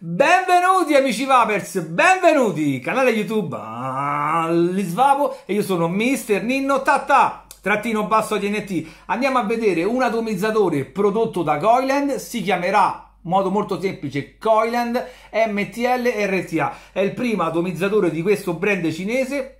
Benvenuti amici Vapers, benvenuti canale YouTube onlysvapo e io sono Mr. Ninno Tata trattino basso TNT. Andiamo a vedere un atomizzatore prodotto da Coiland, si chiamerà in modo molto semplice Coiland MTL RTA. È il primo atomizzatore di questo brand cinese.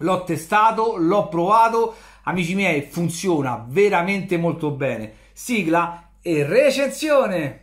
L'ho testato, l'ho provato, amici miei, funziona veramente molto bene. Sigla e recensione.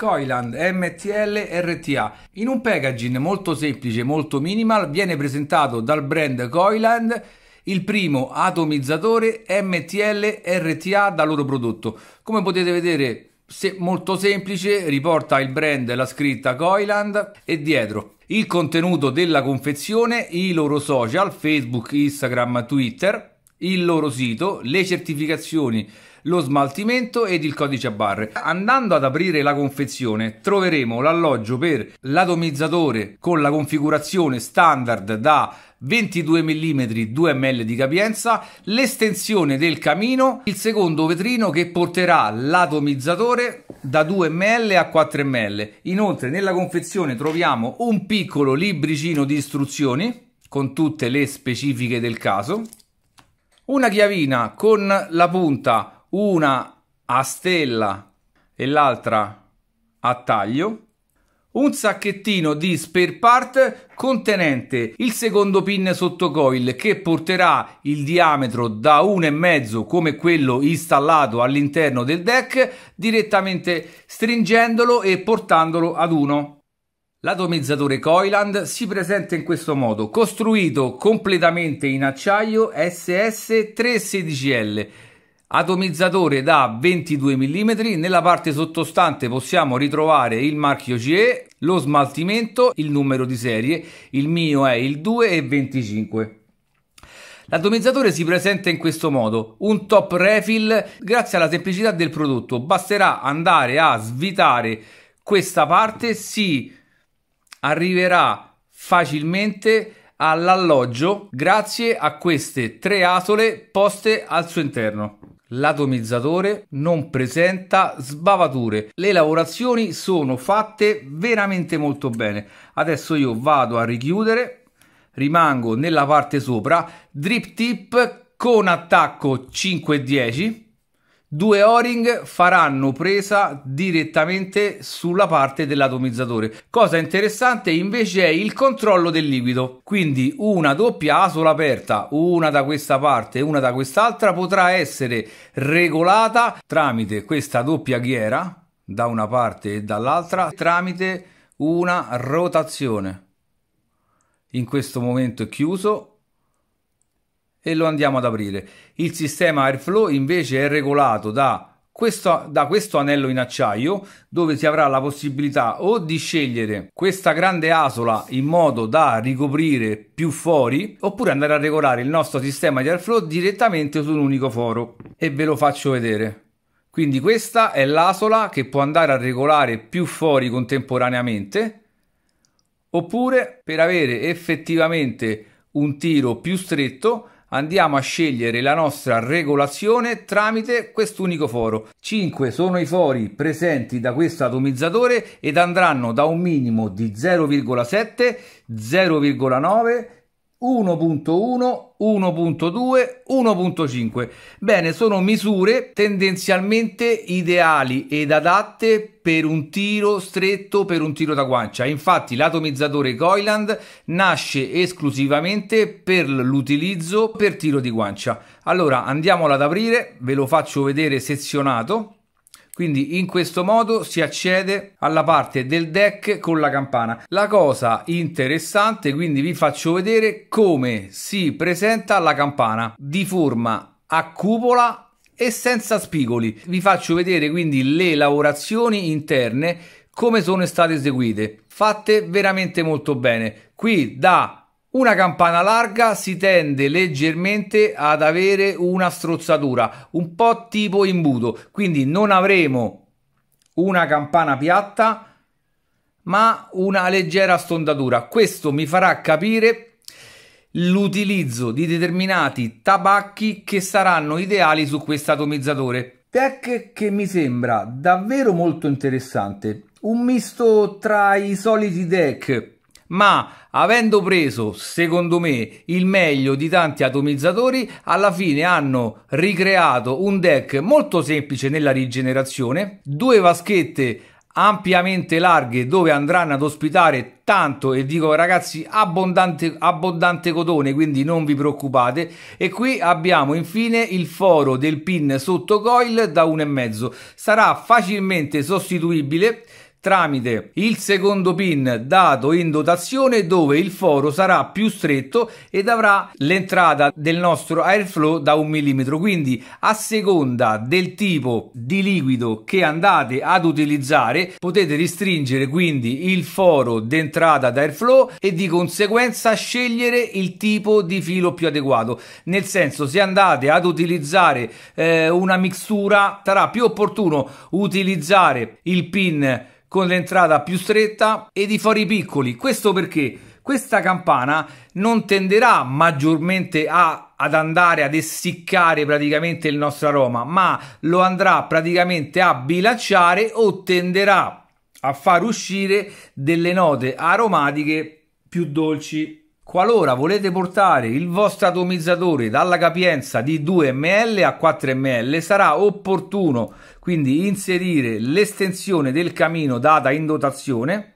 Coiland MTL RTA. In un packaging molto semplice, molto minimal, viene presentato dal brand Coiland il primo atomizzatore MTL RTA dal loro prodotto. Come potete vedere, molto semplice, riporta il brand, la scritta Coiland e dietro il contenuto della confezione, i loro social, Facebook, Instagram, Twitter, il loro sito, le certificazioni, lo smaltimento ed il codice a barre. Andando ad aprire la confezione troveremo l'alloggio per l'atomizzatore con la configurazione standard da 22 mm 2 ml di capienza, l'estensione del camino, il secondo vetrino che porterà l'atomizzatore da 2 ml a 4 ml. Inoltre nella confezione troviamo un piccolo libricino di istruzioni con tutte le specifiche del caso, una chiavina con la punta una a stella e l'altra a taglio, un sacchettino di spare part contenente il secondo pin sottocoil che porterà il diametro da 1,5 come quello installato all'interno del deck direttamente stringendolo e portandolo ad 1. L'atomizzatore Coiland si presenta in questo modo, costruito completamente in acciaio SS316L. Atomizzatore da 22 mm, nella parte sottostante possiamo ritrovare il marchio CE, lo smaltimento, il numero di serie, il mio è il 2,25. L'atomizzatore si presenta in questo modo, un top refill grazie alla semplicità del prodotto, basterà andare a svitare questa parte, si arriverà facilmente all'alloggio grazie a queste tre asole poste al suo interno. L'atomizzatore non presenta sbavature, le lavorazioni sono fatte veramente molto bene. Adesso io vado a richiudere, rimango nella parte sopra, drip tip con attacco 510, due o-ring faranno presa direttamente sulla parte dell'atomizzatore. Cosa interessante invece è il controllo del liquido, quindi una doppia asola aperta, una da questa parte e una da quest'altra, potrà essere regolata tramite questa doppia ghiera da una parte e dall'altra tramite una rotazione. In questo momento è chiuso e lo andiamo ad aprire. Il sistema airflow invece è regolato da questo anello in acciaio, dove si avrà la possibilità o di scegliere questa grande asola in modo da ricoprire più fori, oppure andare a regolare il nostro sistema di airflow direttamente su un unico foro. E ve lo faccio vedere. Quindi questa è l'asola che può andare a regolare più fori contemporaneamente, oppure per avere effettivamente un tiro più stretto andiamo a scegliere la nostra regolazione tramite quest'unico foro. 5 sono i fori presenti da questo atomizzatore ed andranno da un minimo di 0,7, 0,9, 1.1, 1.2, 1.5. Bene, sono misure tendenzialmente ideali ed adatte per un tiro stretto, per un tiro da guancia. Infatti l'atomizzatore Coiland nasce esclusivamente per l'utilizzo per tiro di guancia. Allora andiamolo ad aprire, ve lo faccio vedere sezionato. Quindi in questo modo si accede alla parte del deck con la campana. La cosa interessante, quindi vi faccio vedere come si presenta la campana di forma a cupola e senza spigoli. Vi faccio vedere quindi le lavorazioni interne come sono state eseguite, fatte veramente molto bene. Qui da una campana larga si tende leggermente ad avere una strozzatura, un po' tipo imbuto, quindi non avremo una campana piatta ma una leggera stondatura. Questo mi farà capire l'utilizzo di determinati tabacchi che saranno ideali su questo atomizzatore. Tech che mi sembra davvero molto interessante, un misto tra i soliti deck, ma avendo preso secondo me il meglio di tanti atomizzatori, alla fine hanno ricreato un deck molto semplice nella rigenerazione, due vaschette ampiamente larghe dove andranno ad ospitare tanto, e dico ragazzi, abbondante cotone, quindi non vi preoccupate. E qui abbiamo infine il foro del pin sotto coil da 1,5, sarà facilmente sostituibile tramite il secondo pin dato in dotazione, dove il foro sarà più stretto ed avrà l'entrata del nostro airflow da 1 millimetro. Quindi a seconda del tipo di liquido che andate ad utilizzare potete restringere quindi il foro d'entrata d'airflow e di conseguenza scegliere il tipo di filo più adeguato, nel senso, se andate ad utilizzare una mixtura sarà più opportuno utilizzare il pin con l'entrata più stretta ed i fori piccoli. Questo perché questa campana non tenderà maggiormente ad andare ad essiccare praticamente il nostro aroma, ma lo andrà praticamente a bilanciare o tenderà a far uscire delle note aromatiche più dolci. Qualora volete portare il vostro atomizzatore dalla capienza di 2 ml a 4 ml, sarà opportuno quindi inserire l'estensione del camino data in dotazione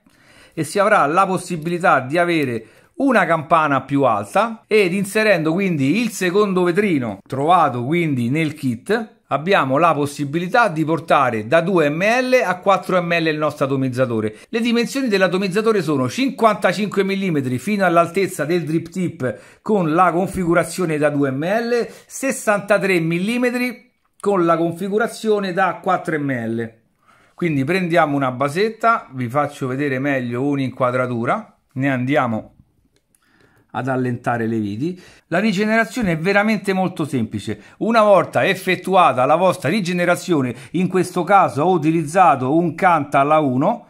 e si avrà la possibilità di avere una campana più alta, ed inserendo quindi il secondo vetrino trovato quindi nel kit abbiamo la possibilità di portare da 2 ml a 4 ml il nostro atomizzatore. Le dimensioni dell'atomizzatore sono 55 mm fino all'altezza del drip tip con la configurazione da 2 ml, 63 mm con la configurazione da 4 ml. Quindi prendiamo una basetta, vi faccio vedere meglio un'inquadratura, ne andiamo ad allentare le viti. La rigenerazione è veramente molto semplice. Una volta effettuata la vostra rigenerazione, in questo caso ho utilizzato un canta alla 1,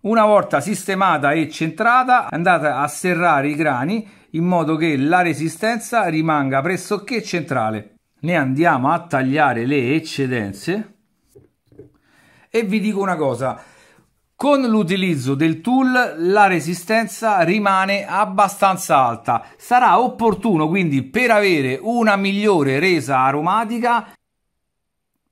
una volta sistemata e centrata andate a serrare i grani in modo che la resistenza rimanga pressoché centrale. Ne andiamo a tagliare le eccedenze e vi dico una cosa: con l'utilizzo del tool la resistenza rimane abbastanza alta. Sarà opportuno quindi, per avere una migliore resa aromatica,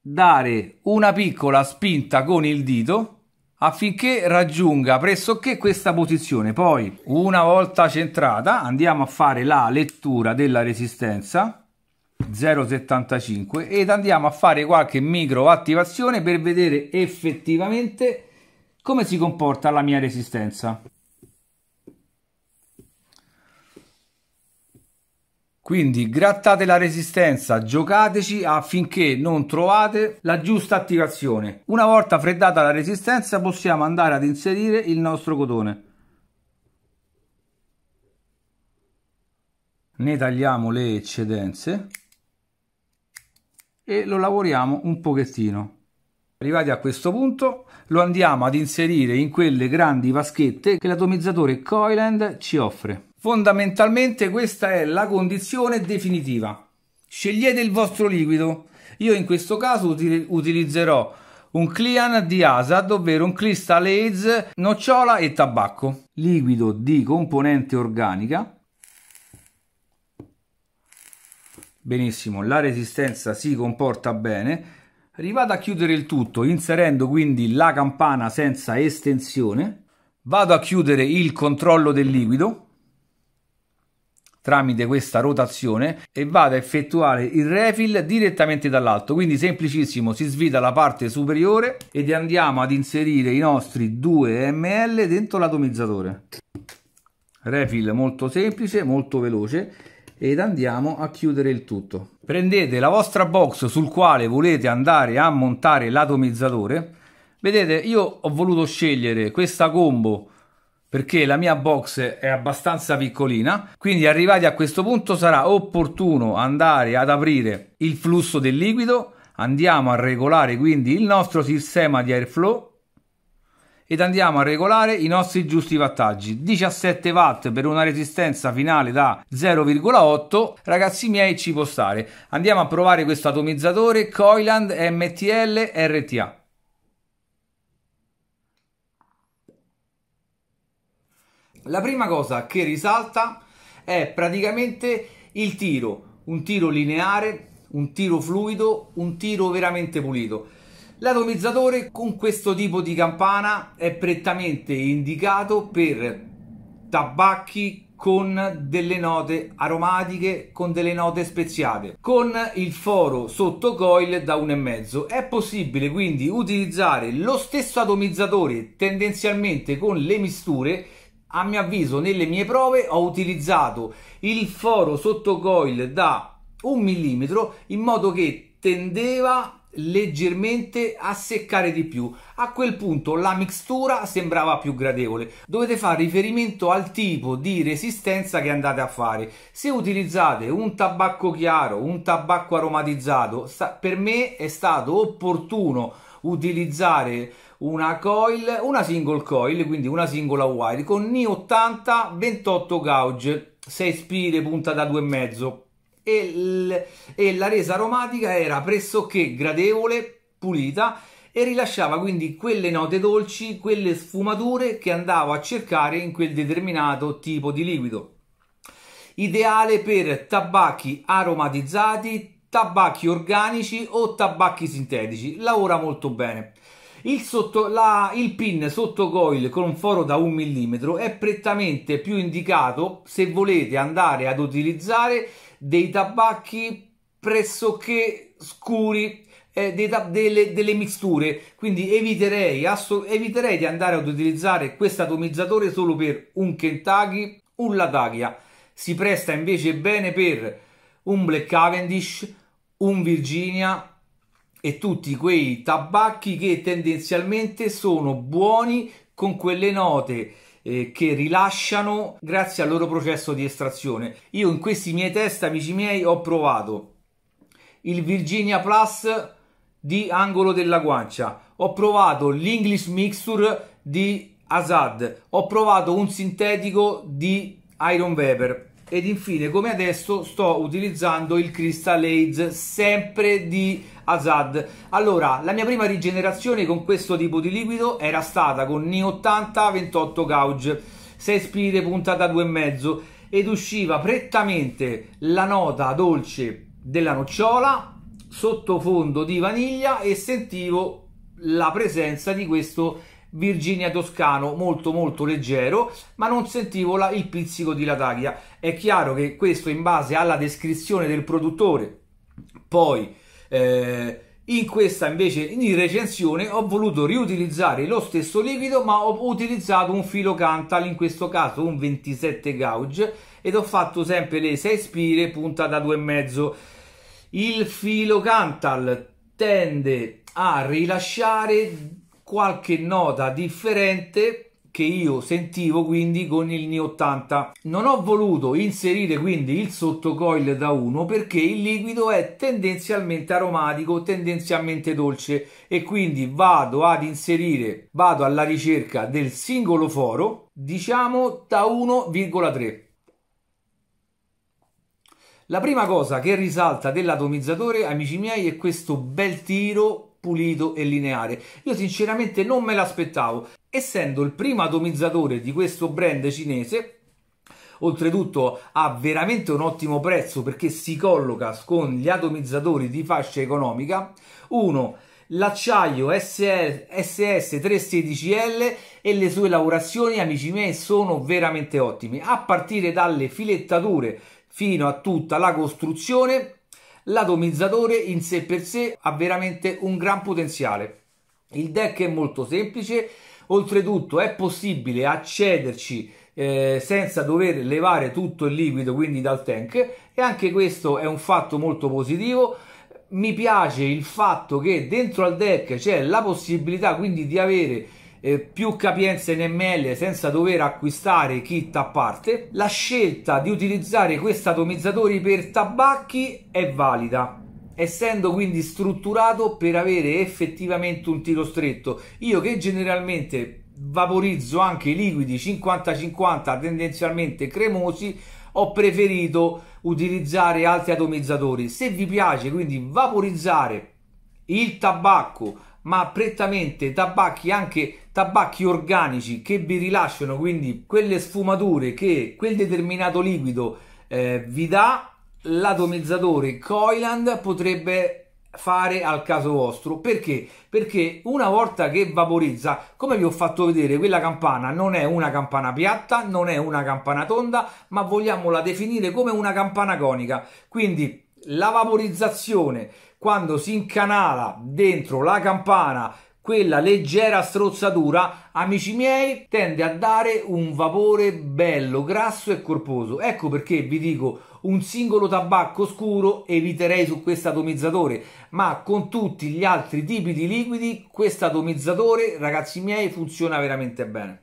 dare una piccola spinta con il dito affinché raggiunga pressoché questa posizione. Poi, una volta centrata, andiamo a fare la lettura della resistenza 0,75 ed andiamo a fare qualche micro attivazione per vedere effettivamente come si comporta la mia resistenza. Quindi grattate la resistenza, giocateci affinché non trovate la giusta attivazione. Una volta freddata la resistenza possiamo andare ad inserire il nostro cotone. Ne tagliamo le eccedenze e lo lavoriamo un pochettino. Arrivati a questo punto lo andiamo ad inserire in quelle grandi vaschette che l'atomizzatore Coiland ci offre. Fondamentalmente questa è la condizione definitiva. Scegliete il vostro liquido. Io in questo caso utilizzerò un Coiland di Azhad, ovvero un Crystal Aids, nocciola e tabacco. Liquido di componente organica. Benissimo, la resistenza si comporta bene. Arrivato a chiudere il tutto inserendo quindi la campana senza estensione, vado a chiudere il controllo del liquido tramite questa rotazione e vado a effettuare il refill direttamente dall'alto. Quindi semplicissimo, si svita la parte superiore ed andiamo ad inserire i nostri 2 ml dentro l'atomizzatore. Refill molto semplice, molto veloce, ed andiamo a chiudere il tutto. Prendete la vostra box sul quale volete andare a montare l'atomizzatore. Vedete, io ho voluto scegliere questa combo perché la mia box è abbastanza piccolina, quindi arrivati a questo punto sarà opportuno andare ad aprire il flusso del liquido, andiamo a regolare quindi il nostro sistema di airflow ed andiamo a regolare i nostri giusti wattaggi. 17 watt per una resistenza finale da 0,8, ragazzi miei, ci può stare. Andiamo a provare questo atomizzatore Coiland MTL RTA. La prima cosa che risalta è praticamente il tiro, un tiro lineare, un tiro fluido, un tiro veramente pulito. L'atomizzatore con questo tipo di campana è prettamente indicato per tabacchi con delle note aromatiche, con delle note speziate, con il foro sotto coil da 1,5. È possibile quindi utilizzare lo stesso atomizzatore tendenzialmente con le misture. A mio avviso, nelle mie prove ho utilizzato il foro sotto coil da 1 millimetro, in modo che tendeva leggermente a seccare di più. A quel punto la mixtura sembrava più gradevole. Dovete fare riferimento al tipo di resistenza che andate a fare. Se utilizzate un tabacco chiaro, un tabacco aromatizzato, per me è stato opportuno utilizzare una single coil, quindi una singola wire con Ni80 28 gauge 6 spine punta da 2,5 e la resa aromatica era pressoché gradevole, pulita, e rilasciava quindi quelle note dolci, quelle sfumature che andavo a cercare in quel determinato tipo di liquido. Ideale per tabacchi aromatizzati, tabacchi organici o tabacchi sintetici, lavora molto bene. Il pin sotto coil con foro da 1 millimetro è prettamente più indicato se volete andare ad utilizzare dei tabacchi pressoché scuri, delle mixture, quindi eviterei di andare ad utilizzare questo atomizzatore solo per un Kentucky, un Latakia. Si presta invece bene per un Black Cavendish, un Virginia e tutti quei tabacchi che tendenzialmente sono buoni con quelle note che rilasciano grazie al loro processo di estrazione. Io in questi miei test, amici miei, ho provato il Virginia Plus di Angolo della Guancia, ho provato l'English Mixture di Azhad, ho provato un sintetico di Iron Weber ed infine, come adesso, sto utilizzando il Crystal Aids sempre di Azhad. Allora, la mia prima rigenerazione con questo tipo di liquido era stata con Ni80 28 gauge 6 spine punta da 2,5 ed usciva prettamente la nota dolce della nocciola, sottofondo di vaniglia, e sentivo la presenza di questo Virginia Toscano molto molto leggero, ma non sentivo il pizzico di Latakia. È chiaro che questo, in base alla descrizione del produttore, poi in questa invece in recensione ho voluto riutilizzare lo stesso liquido, ma ho utilizzato un filo Cantal, in questo caso un 27 gauge, ed ho fatto sempre le 6 spire punta da 2,5. Il filo Cantal tende a rilasciare qualche nota differente che io sentivo quindi con il Ni80. Non ho voluto inserire quindi il sottocoil da 1 perché il liquido è tendenzialmente aromatico, tendenzialmente dolce, e quindi vado alla ricerca del singolo foro, diciamo da 1,3. La prima cosa che risalta dell'atomizzatore, amici miei, è questo bel tiro pulito e lineare. Io sinceramente non me l'aspettavo, essendo il primo atomizzatore di questo brand cinese. Oltretutto ha veramente un ottimo prezzo perché si colloca con gli atomizzatori di fascia economica. L'acciaio SS316L e le sue lavorazioni, amici miei, sono veramente ottime, a partire dalle filettature fino a tutta la costruzione. L'atomizzatore in sé per sé ha veramente un gran potenziale. Il deck è molto semplice, oltretutto è possibile accederci senza dover levare tutto il liquido quindi dal tank, e anche questo è un fatto molto positivo. Mi piace il fatto che dentro al deck c'è la possibilità quindi di avere più capienza in ml senza dover acquistare kit a parte. La scelta di utilizzare questi atomizzatore per tabacchi è valida, essendo quindi strutturato per avere effettivamente un tiro stretto. Io che generalmente vaporizzo anche i liquidi 50-50 tendenzialmente cremosi, ho preferito utilizzare altri atomizzatori. Se vi piace quindi vaporizzare il tabacco, ma prettamente tabacchi, anche tabacchi organici che vi rilasciano quindi quelle sfumature che quel determinato liquido vi dà, l'atomizzatore Coiland potrebbe fare al caso vostro. Perché? Perché una volta che vaporizza, come vi ho fatto vedere, quella campana non è una campana piatta, non è una campana tonda, ma vogliamola definire come una campana conica. Quindi la vaporizzazione, quando si incanala dentro la campana quella leggera strozzatura, amici miei, tende a dare un vapore bello, grasso e corposo. Ecco perché vi dico, un singolo tabacco scuro eviterei su questo atomizzatore, ma con tutti gli altri tipi di liquidi questo atomizzatore, ragazzi miei, funziona veramente bene.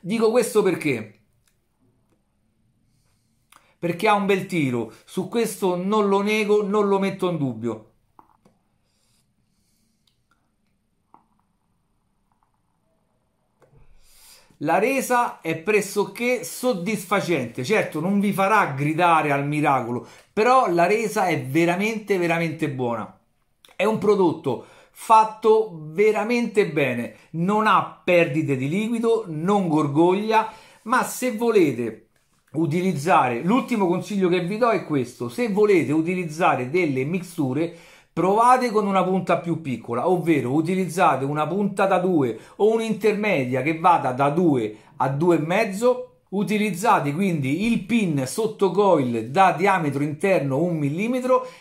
Dico questo perché ha un bel tiro, su questo non lo nego, non lo metto in dubbio. La resa è pressoché soddisfacente, certo non vi farà gridare al miracolo, però la resa è veramente veramente buona. È un prodotto fatto veramente bene, non ha perdite di liquido, non gorgoglia, ma se volete utilizzare, l'ultimo consiglio che vi do è questo: se volete utilizzare delle mixture, provate con una punta più piccola, ovvero utilizzate una punta da 2 o un'intermedia che vada da 2 a 2,5. Utilizzate quindi il pin sotto coil da diametro interno 1 mm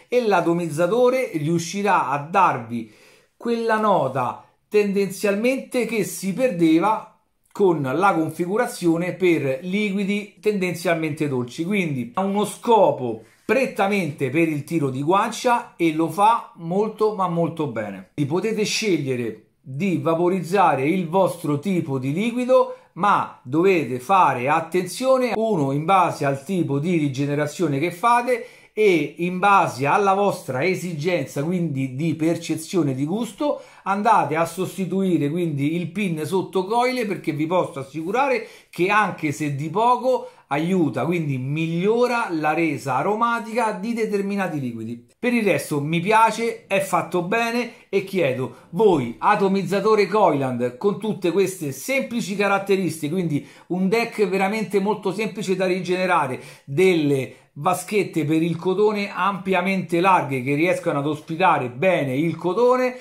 e l'atomizzatore riuscirà a darvi quella nota tendenzialmente che si perdeva con la configurazione per liquidi tendenzialmente dolci. Quindi ha uno scopo prettamente per il tiro di guancia e lo fa molto ma molto bene. Potete scegliere di vaporizzare il vostro tipo di liquido, ma dovete fare attenzione, uno, in base al tipo di rigenerazione che fate e in base alla vostra esigenza quindi di percezione di gusto. Andate a sostituire quindi il pin sotto coil, perché vi posso assicurare che anche se di poco aiuta, quindi migliora la resa aromatica di determinati liquidi. Per il resto mi piace, è fatto bene e chiedo, voi atomizzatore Coiland con tutte queste semplici caratteristiche, quindi un deck veramente molto semplice da rigenerare, delle vaschette per il cotone ampiamente larghe che riescono ad ospitare bene il cotone,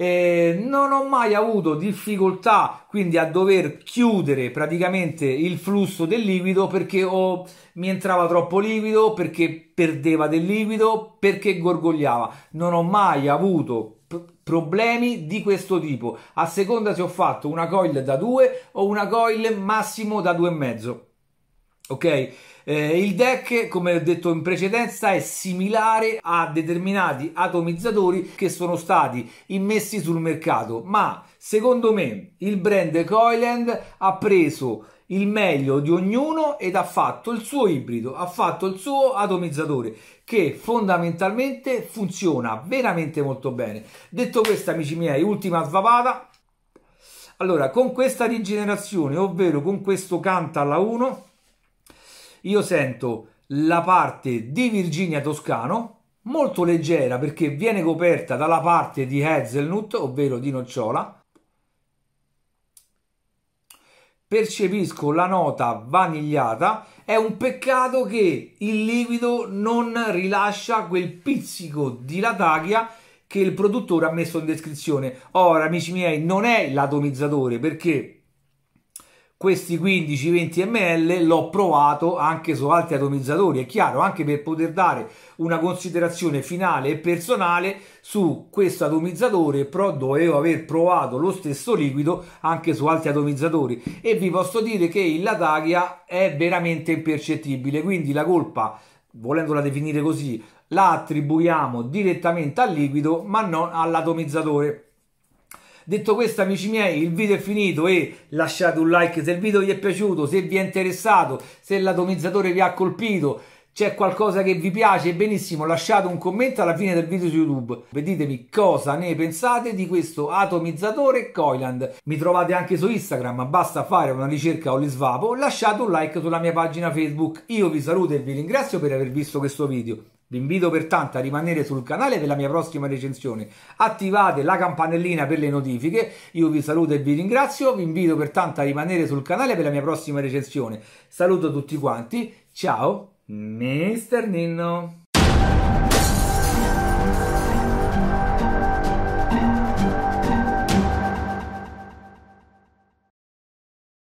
non ho mai avuto difficoltà quindi a dover chiudere praticamente il flusso del liquido, perché mi entrava troppo liquido, perché perdeva del liquido, perché gorgogliava. Non ho mai avuto problemi di questo tipo, a seconda se ho fatto una coil da 2 o una coil massimo da 2,5. Ok, il deck, come ho detto in precedenza, è similare a determinati atomizzatori che sono stati immessi sul mercato, ma secondo me il brand Coiland ha preso il meglio di ognuno ed ha fatto il suo ibrido, ha fatto il suo atomizzatore che fondamentalmente funziona veramente molto bene. Detto questo, amici miei, ultima svapata. Allora, con questa rigenerazione, ovvero con questo canta alla 1, io sento la parte di Virginia Toscano molto leggera, perché viene coperta dalla parte di hazelnut, ovvero di nocciola. Percepisco la nota vanigliata. È un peccato che il liquido non rilascia quel pizzico di lataglia che il produttore ha messo in descrizione. Ora, amici miei, non è l'atomizzatore, perché questi 15-20 ml l'ho provato anche su altri atomizzatori, è chiaro, anche per poter dare una considerazione finale e personale su questo atomizzatore, però dovevo aver provato lo stesso liquido anche su altri atomizzatori e vi posso dire che il lataglia è veramente impercettibile. Quindi la colpa, volendola definire così, la attribuiamo direttamente al liquido ma non all'atomizzatore. Detto questo, amici miei, il video è finito e lasciate un like se il video vi è piaciuto, se vi è interessato, se l'atomizzatore vi ha colpito. c'è qualcosa che vi piace, benissimo, lasciate un commento alla fine del video su YouTube, vedetemi cosa ne pensate di questo atomizzatore Coiland. Mi trovate anche su Instagram, basta fare una ricerca onlysvapo, lasciate un like sulla mia pagina Facebook. Io vi saluto e vi ringrazio per aver visto questo video. Vi invito pertanto a rimanere sul canale per la mia prossima recensione, attivate la campanellina per le notifiche. Io vi saluto e vi ringrazio, vi invito pertanto a rimanere sul canale per la mia prossima recensione. Saluto tutti quanti, ciao, Mr. Ninno.